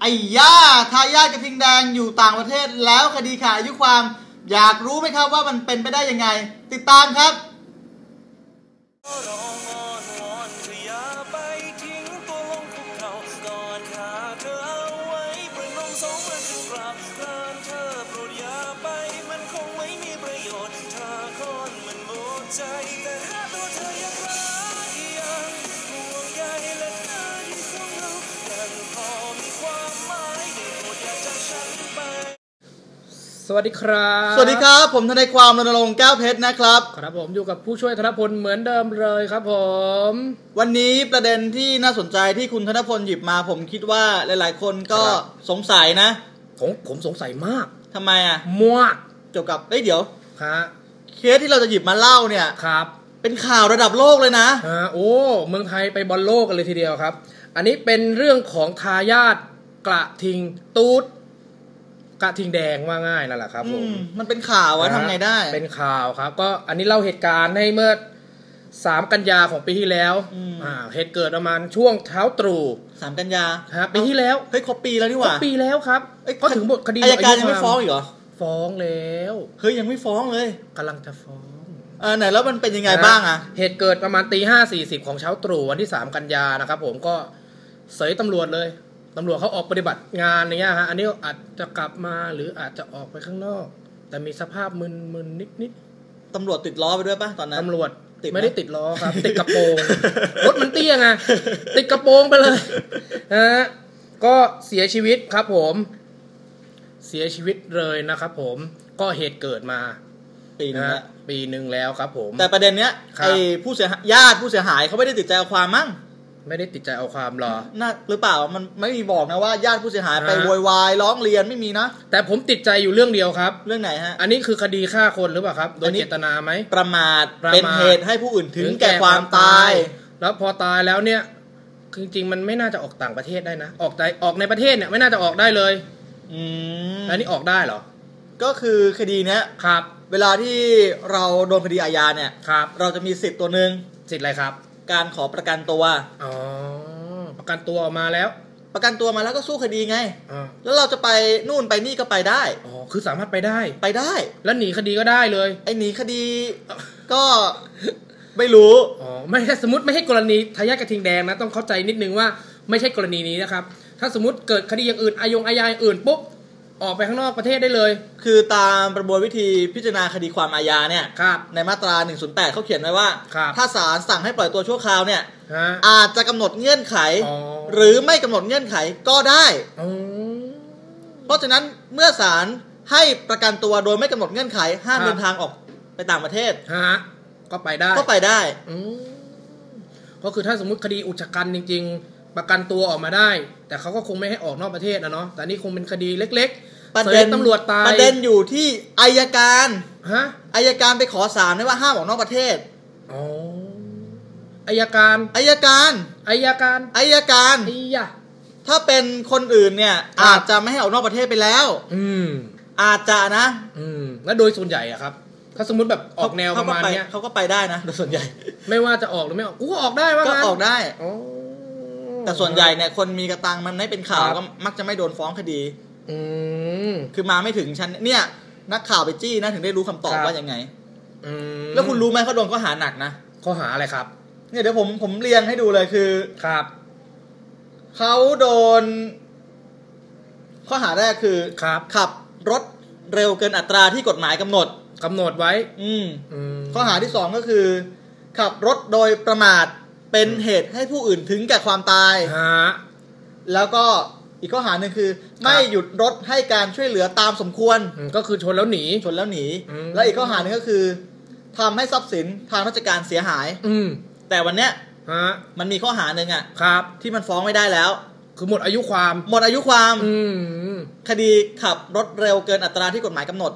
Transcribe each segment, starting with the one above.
ไอ้ย่าทายาทกระทิงแดงอยู่ต่างประเทศแล้วคดีขาดอายุความอยากรู้ไหมครับว่ามันเป็นไปได้ยังไงติดตามครับสวัสดีครับสวัสดีครับผมทนายความรณรงค์แก้วเพชรนะครับครับผมอยู่กับผู้ช่วยธนพลเหมือนเดิมเลยครับผมวันนี้ประเด็นที่น่าสนใจที่คุณธนพลหยิบมาผมคิดว่าหลายๆคนก็สงสัยนะผมสงสัยมากทำไมอ่ะมั่วเกี่ยวกับเดี๋ยวครับเคสที่เราจะหยิบมาเล่าเนี่ยครับเป็นข่าวระดับโลกเลยนะโอ้เมืองไทยไปบอลโลกกันเลยทีเดียวครับอันนี้เป็นเรื่องของทายาทกระทิงตูดกระทิงแดงว่าง่ายนั่นแหละครับผมมันเป็นข่าวว่าทำไงได้เป็นข่าวครับก็อันนี้เล่าเหตุการณ์ให้เมื่อ3 กันยาของปีที่แล้วเหตุเกิดประมาณช่วงเช้าตรู่3 กันยาครับปีที่แล้วเฮ้ยครบปีแล้วนี่หว่าครบปีแล้วครับก็ถึงคดีอัยการยังไม่ฟ้องอีกเหรอฟ้องแล้วเฮ้ยยังไม่ฟ้องเลยกำลังจะฟ้องไหนแล้วมันเป็นยังไงบ้างอะเหตุเกิดประมาณตี 5:40ของเช้าตรู่วันที่3 กันยานะครับผมก็เสยตำรวจเลยตำรวจเขาออกปฏิบัติงานอย่างเงี้ยฮะอันนี้อาจจะกลับมาหรืออาจจะออกไปข้างนอกแต่มีสภาพมึนนิดๆตำรวจติดล้อไปด้วยป่ะตอนนั้นตำรวจไม่ได้ติดล้อครับ ติดกระโปรงรถมันเตี้ยไงติดกระโปรงไปเลยนะฮะก็เสียชีวิตครับผมเสียชีวิตเลยนะครับผมก็เหตุเกิดมาปีหนึ่งแล้วครับผมแต่ประเด็นเนี้ยไอ้ผู้เสียญาติผู้เสียหายเขาไม่ได้ติดใจเอาความมั้งไม่ได้ติดใจเอาความหรอน่าหรือเปล่ามันไม่มีบอกนะว่าญาติผู้เสียหายไปโวยวายร้องเรียนไม่มีนะแต่ผมติดใจอยู่เรื่องเดียวครับเรื่องไหนฮะอันนี้คือคดีฆ่าคนหรือเปล่าครับโดยเจตนาไหมประมาทเป็นเหตุให้ผู้อื่นถึงแก่ความตายแล้วพอตายแล้วเนี่ยจริงๆมันไม่น่าจะออกต่างประเทศได้นะออกในประเทศเนี่ยไม่น่าจะออกได้เลยแล้วนี่ออกได้เหรอก็คือคดีเนี้ยครับเวลาที่เราโดนคดีอาญาเนี่ยครับเราจะมีสิทธิ์ตัวหนึ่งสิทธิ์อะไรครับการขอประกันตัวอ๋อประกันตัวออกมาแล้วประกันตัวมาแล้วก็สู้คดีไงแล้วเราจะไปนู่นไปนี่ก็ไปได้อ๋อคือสามารถไปได้ไปได้แล้วหนีคดีก็ได้เลยไอ้หนีคดีก็ไม่รู้อ๋อไม่สมมติไม่ให้กรณีทายาทกระทิงแดงนะต้องเข้าใจนิดนึงว่าไม่ใช่กรณีนี้นะครับถ้าสมมติเกิดคดีอย่างอื่นอาญาอย่างอื่นปุ๊บออกไปข้างนอกประเทศได้เลยคือตามประมวลวิธีพิจารณาคดีความอาญาเนี่ยในมาตรา108เขาเขียนไว้ว่าถ้าศาลสั่งให้ปล่อยตัวชั่วคราวเนี่ยอาจจะกำหนดเงื่อนไขหรือไม่กำหนดเงื่อนไขก็ได้เพราะฉะนั้นเมื่อศาลให้ประกันตัวโดยไม่กำหนดเงื่อนไขห้ามเดินทางออกไปต่างประเทศก็ไปได้ก็คือถ้าสมมุติคดีอุกชะกันจริงๆประกันตัวออกมาได้แต่เขาก็คงไม่ให้ออกนอกประเทศนะเนาะแต่นี่คงเป็นคดีเล็กๆประเด็นตำรวจตายประเด็นอยู่ที่อัยการอัยการไปขอศาลว่าห้ามออกนอกประเทศอ๋ออัยการถ้าเป็นคนอื่นเนี่ยอาจจะไม่ให้ออกนอกประเทศไปแล้วอาจจะนะแล้วโดยส่วนใหญ่อะครับถ้าสมมติแบบออกแนวประมาณเนี้ยเขาก็ไปได้นะโดยส่วนใหญ่ไม่ว่าจะออกหรือไม่ออกก็ออกได้ว่าก็ออกได้แต่ส่วนใหญ่เนี่ยคนมีกระตังมันไม่เป็นข่าวก็มักจะไม่โดนฟ้องคดีคือมาไม่ถึงชั้นเนี่ยนักข่าวไปจี้นะถึงได้รู้คำตอบว่ายังไงแล้วคุณรู้ไหมเขาโดนข้อหาหนักนะข้อหาอะไรครับเนี่ยเดี๋ยวผมเรียงให้ดูเลยคือครับเขาโดนข้อหาแรกคือขับรถเร็วเกินอัตราที่กฎหมายกำหนดไว้ข้อหาที่2ก็คือขับรถโดยประมาทเป็นเหตุให้ผู้อื่นถึงแก่ความตายแล้วก็อีกข้อหาหนึ่งคือไม่หยุดรถให้การช่วยเหลือตามสมควรก็คือชนแล้วหนีแล้วอีกข้อหาหนึ่งก็คือทำให้ทรัพย์สินทางราชการเสียหายแต่วันเนี้ยมันมีข้อหาหนึ่งอ่ะครับที่มันฟ้องไม่ได้แล้วคือหมดอายุความคดีขับรถเร็วเกินอัตราที่กฎหมายกำหนด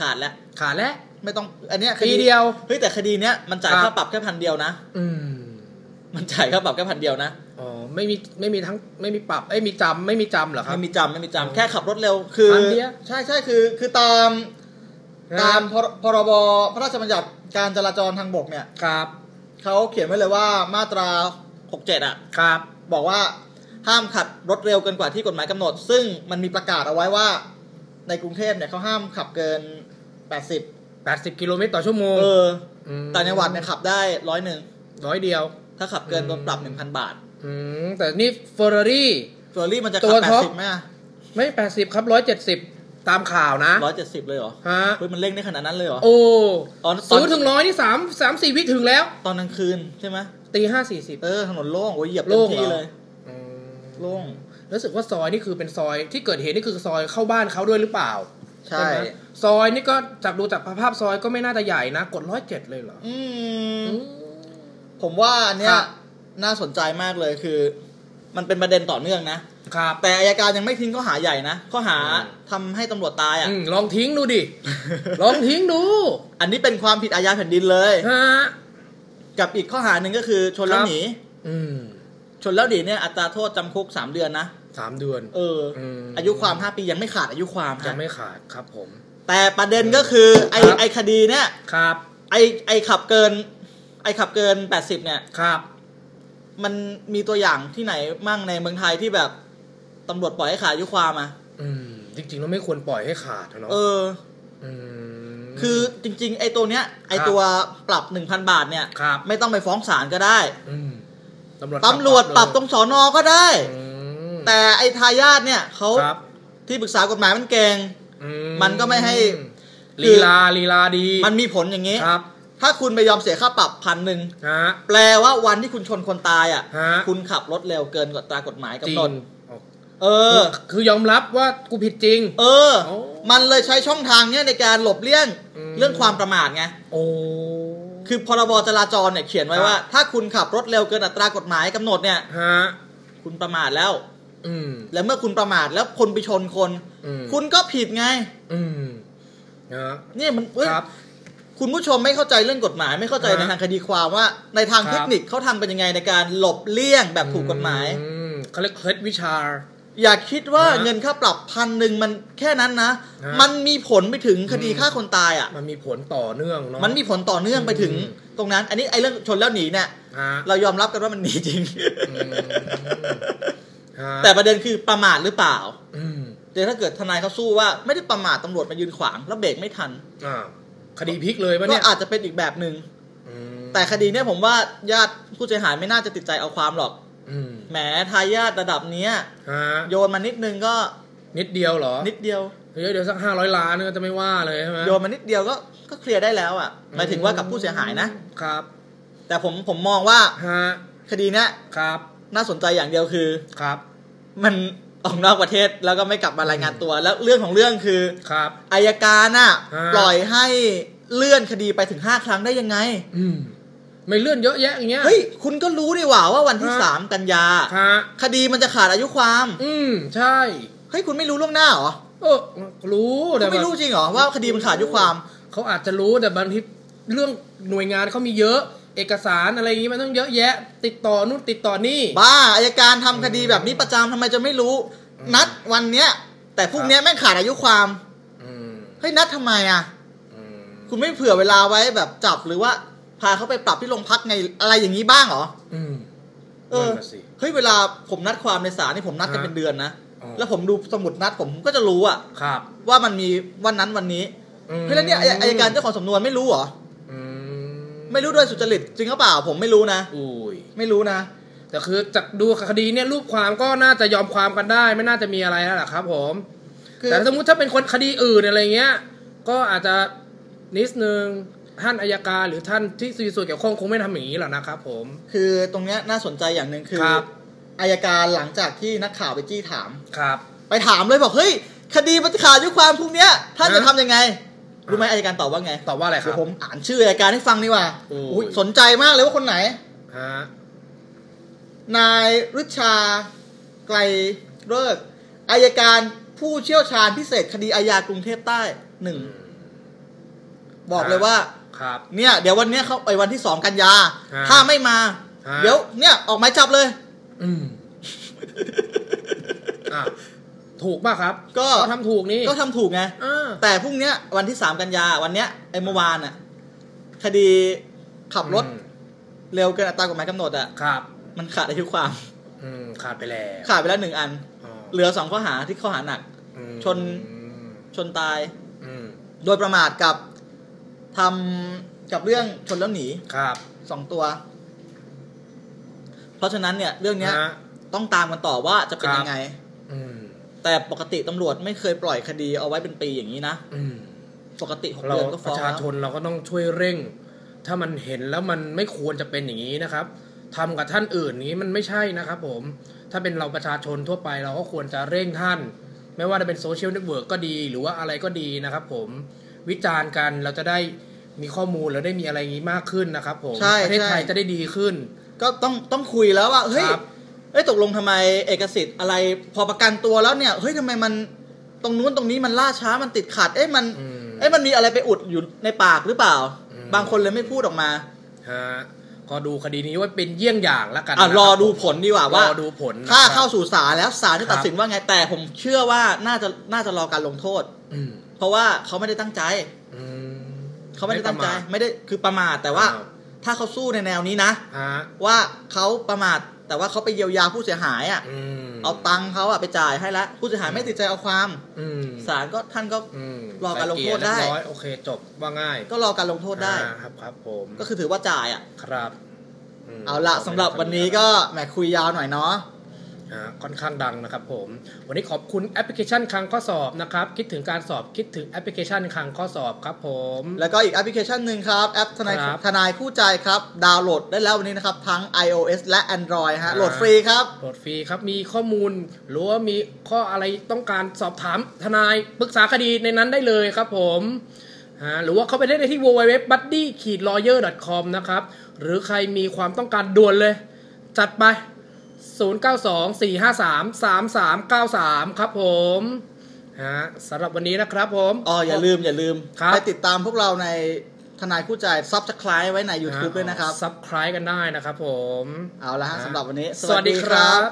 ขาดแล้วไม่ต้องอันเนี้ยคดีเดียวเฮ้ยแต่คดีเนี้ยมันจ่ายค่าปรับแค่1,000นะมันจ่ายค่าปรับแค่1,000นะอ๋อไม่มีทั้งไม่มีปรับมีจำเหรอครับไม่มีจำแค่ขับรถเร็วคือใช่คือตามพรบพระราชบัญญัติการจราจรทางบกเนี่ยครับเขาเขียนไว้เลยว่ามาตรา 67อ่ะครับบอกว่า ห้ามขับรถเร็วเกินกว่าที่กฎหมายกำหนดซึ่งมันมีประกาศเอาไว้ว่าในกรุงเทพเนี่ยเขาห้ามขับเกิน80กิโลเมตรต่อชั่วโมงแต่จังหวัดเนี่ยขับได้100ถ้าขับเกินโดนปรับ 1,000 บาทแต่นี่เฟอร์รารี่มันจะขับ80ไหมไม่80ครับ170ตามข่าวนะ170เลยเหรอฮะเฮ้ยมันเร่งได้ขนาดนั้นเลยเหรอโอ้ซื้อถึง100นี่3-4 วิถึงแล้วตอนกลางคืนใช่ไหม 5:40 ถนนโล่งโอ้ยเหยียบเต็มที่เลยโล่งรู้สึกว่าซอยนี่คือเป็นซอยที่เกิดเหตุนี่คือซอยเข้าบ้านเขาด้วยหรือเปล่าใช่ซอยนี่ก็จากดูจากภาพซอยก็ไม่น่าจะใหญ่นะกด107เลยเหรอผมว่าอันเนี้ยน่าสนใจมากเลยคือมันเป็นประเด็นต่อเนื่องนะครับแต่อัยการยังไม่ทิ้งข้อหาใหญ่นะข้อหาทำให้ตำรวจตายอ่ะลองทิ้งดูดิ ลองทิ้งดูอันนี้เป็นความผิดอาญาแผ่นดินเลยฮะกับอีกข้อหาหนึ่งก็คือชนแล้วหนีชนแล้วหนีเนี่ยอัตราโทษจำคุก3 เดือนนะ3 เดือนอายุความ5 ปียังไม่ขาดอายุความยังไม่ขาดครับผมแต่ประเด็นก็คือไอ้คดีเนี่ยครับไอ้ขับเกิน80เนี่ยครับมันมีตัวอย่างที่ไหนมั่งในเมืองไทยที่แบบตำรวจปล่อยให้ขาดอายุความอ่ะจริงๆแล้วไม่ควรปล่อยให้ขาดเนาะคือจริงๆไอ้ตัวเนี้ยไอ้ตัวปรับ 1,000 บาทเนี่ยไม่ต้องไปฟ้องศาลก็ได้ตำรวจปรับตรงสน.ก็ได้แต่ไอ้ทายาทเนี่ยเขาที่ปรึกษากฎหมายมันเก่งมันก็ไม่ให้ลีลาดีมันมีผลอย่างงี้ถ้าคุณไปยอมเสียค่าปรับ1,000แปลว่าวันที่คุณชนคนตายอ่ะคุณขับรถเร็วเกินกว่าตรากฎหมายกำหนดคือยอมรับว่ากูผิดจริงมันเลยใช้ช่องทางเนี้ยในการหลบเลี่ยงเรื่องความประมาทไงคือพรบจราจรเนี่ยเขียนไว้ว่าถ้าคุณขับรถเร็วเกินอัตรากฎหมายกำหนดเนี่ยคุณประมาทแล้วแล้วเมื่อคุณประมาทแล้วคนไปชนคนคุณก็ผิดไงนี่มันคุณผู้ชมไม่เข้าใจเรื่องกฎหมายไม่เข้าใจในทางคดีความว่าในทางเทคนิคเขาทำเป็นยังไงในการหลบเลี่ยงแบบถูกกฎหมายเขาเรียกเคล็ดวิชาอย่าคิดว่าเงินค่าปรับ1,000มันแค่นั้นนะมันมีผลไปถึงคดีฆ่าคนตายอ่ะมันมีผลต่อเนื่องเนาะมันมีผลต่อเนื่องไปถึงตรงนั้นอันนี้ไอ้เรื่องชนแล้วหนีเนี่ยเรายอมรับกันว่ามันหนีจริงแต่ประเด็นคือประมาทหรือเปล่าแต่ถ้าเกิดทนายเขาสู้ว่าไม่ได้ประมาทตำรวจมายืนขวางแล้วเบรกไม่ทันคดีพลิกเลยป่ะเนี่ยก็อาจจะเป็นอีกแบบหนึ่งแต่คดีเนี้ยผมว่าญาติผู้เสียหายไม่น่าจะติดใจเอาความหรอกแหมทายาทระดับเนี้ยโยนมานิดนึงก็นิดเดียวเหรอนิดเดียวเดี๋ยวสัก500 ล้านก็จะไม่ว่าเลยใช่ไหมโยนมานิดเดียวก็เคลียร์ได้แล้วอ่ะหมายถึงว่ากับผู้เสียหายนะครับแต่ผมมองว่าคดีเนี้ยครับน่าสนใจอย่างเดียวคือครับมันออกนอกประเทศแล้วก็ไม่กลับมารายงานตัวแล้วเรื่องของเรื่องคือครับอัยการน่ะปล่อยให้เลื่อนคดีไปถึง5 ครั้งได้ยังไงไม่เลื่อนเยอะแยะอย่างเงี้ยเฮ้ยคุณก็รู้ดิว่าวันที่3 กันยาคดีมันจะขาดอายุความใช่เฮ้ยคุณไม่รู้ล่วงหน้าหรอรู้แต่ไม่รู้จริงหรอว่าคดีมันขาดอายุความเขาอาจจะรู้แต่บางทีเรื่องหน่วยงานเขามีเยอะเอกสารอะไรอย่างนี้มันต้องเยอะแยะติดต่อนู่นติดต่อนี่บ้าอัยการทำคดีแบบนี้ประจำทำไมจะไม่รู้นัดวันเนี้ยแต่พรุ่งนี้แม่งขาดอายุความเฮ้ยนัดทำไมอ่ะคุณไม่เผื่อเวลาไว้แบบจับหรือว่าพาเขาไปปรับที่โรงพักไงอะไรอย่างนี้บ้างหรอเฮ้ยเวลาผมนัดความในศาลนี่ผมนัดกันเป็นเดือนนะแล้วผมดูสมุดนัดผมก็จะรู้อ่ะว่ามันมีวันนั้นวันนี้เพราะแล้วเนี่ยอัยการเจ้าของสำนวนไม่รู้หรอไม่รู้ด้วยสุจริตจริงหรือเปล่าผมไม่รู้นะไม่รู้นะแต่คือจากดูคดีเนี่ยรูปความก็น่าจะยอมความกันได้ไม่น่าจะมีอะไรแล้วล่ะครับผมแต่สมมติถ้าเป็นคนคดีอื่นอะไรเงี้ยก็อาจจะนิดนึงท่านอัยการหรือท่านที่มีส่วนเกี่ยวข้องคงไม่ทำอย่างนี้หรอกนะครับผมคือตรงเนี้ยน่าสนใจอย่างหนึ่งคืออัยการหลังจากที่นักข่าวไปจี้ถามครับไปถามเลยบอกเฮ้ยคดีมันขาดอายุความพวกเนี้ยท่านจะทำยังไงรู้ไหมอัยการตอบว่าไงตอบว่าอะไรครับผมอ่านชื่ออัยการให้ฟังดีกว่าสนใจมากเลยว่าคนไหนนายฤชาไกลฤกษ์อัยการผู้เชี่ยวชาญพิเศษคดีอาญากรุงเทพใต้1บอกเลยว่าครับเนี่ยเดี๋ยววันนี้เขาไปวันที่2 กันยาถ้าไม่มาเดี๋ยวเนี่ยออกหมายจับเลยถูกป่ะครับก็ทำถูกนี่ก็ทำถูกไงแต่พรุ่งนี้วันที่3 กันยาวันเนี้ยไอ้เมื่อวานอ่ะคดีขับรถเร็วเกินอัตรากฎหมายกำหนดอ่ะมันขาดอายุความ ขาดไปแล้ว1อันเหลือ2ข้อหาที่ข้อหาหนักชนตายโดยประมาทกับทำกับเรื่องชนแล้วหนีครับ2ตัวเพราะฉะนั้นเนี่ยเรื่องเนี้ยต้องตามกันต่อว่าจะเป็นยังไงแต่ปกติตำรวจไม่เคยปล่อยคดีเอาไว้เป็นปีอย่างนี้นะปกติ6 เดือนก็ฟ้องประชาชนเราก็ต้องช่วยเร่งถ้ามันเห็นแล้วมันไม่ควรจะเป็นอย่างนี้นะครับทำกับท่านอื่นนี้มันไม่ใช่นะครับผมถ้าเป็นเราประชาชนทั่วไปเราก็ควรจะเร่งท่านไม่ว่าจะเป็นโซเชียลเน็ตเวิร์กก็ดีหรือว่าอะไรก็ดีนะครับผมวิจารณ์กันเราจะได้มีข้อมูลเราได้มีอะไรอย่างนี้มากขึ้นนะครับผมประเทศไทยจะได้ดีขึ้นก็ต้องคุยแล้วว่าเฮ้ยตกลงทำไมเอกสิทธิ์อะไรพอประกันตัวแล้วเนี่ยเฮ้ยทำไมมันตรงนู้นตรงนี้มันล่าช้ามันติดขัดมันมีอะไรไปอุดอยู่ในปากหรือเปล่าบางคนเลยไม่พูดออกมาก็ดูคดีนี้ว่าเป็นเยี่ยงอย่างแล้วกันรอดูผลดีกว่าถ้าเข้าสู่ศาลแล้วศาลจะตัดสินว่าไงแต่ผมเชื่อว่าน่าจะรอการลงโทษเพราะว่าเขาไม่ได้ตั้งใจไม่ได้คือประมาทแต่ว่าถ้าเขาสู้ในแนวนี้นะว่าเขาประมาทแต่ว่าเขาไปเยียวยาผู้เสียหายอ่ะเอาตังค์เขาอ่ะไปจ่ายให้แล้วผู้เสียหายไม่ติดใจเอาความศาลก็ท่านก็รอการลงโทษได้โอเคจบว่าง่ายก็รอการลงโทษได้ครับผมก็คือถือว่าจ่ายอ่ะครับเอาละสำหรับวันนี้ก็แหมคุยยาวหน่อยเนาะค่อนข้างดังนะครับผมวันนี้ขอบคุณแอปพลิเคชันคลังข้อสอบนะครับคิดถึงการสอบคิดถึงแอปพลิเคชันคลังข้อสอบครับผมแล้วก็อีกแอปพลิเคชันหนึ่งครับแอปทนายคู่ใจครับดาวน์โหลดได้แล้ววันนี้นะครับทั้ง iOS และ Android ฮะโหลดฟรีครับมีข้อมูลหรือว่ามีข้ออะไรต้องการสอบถามทนายปรึกษาคดีในนั้นได้เลยครับผมหรือว่าเข้าไปได้ที่ www.buddy-lawyer.com นะครับหรือใครมีความต้องการด่วนเลยจัดไป092-453-3393 ครับผมสำหรับวันนี้นะครับผมอย่าลืมไปติดตามพวกเราในทนายคู่ใจ Subscribe ไว้ใน YouTube ด้วยนะครับ Subscribe กันได้นะครับผมเอาละสำหรับวันนี้สวัสดีครับ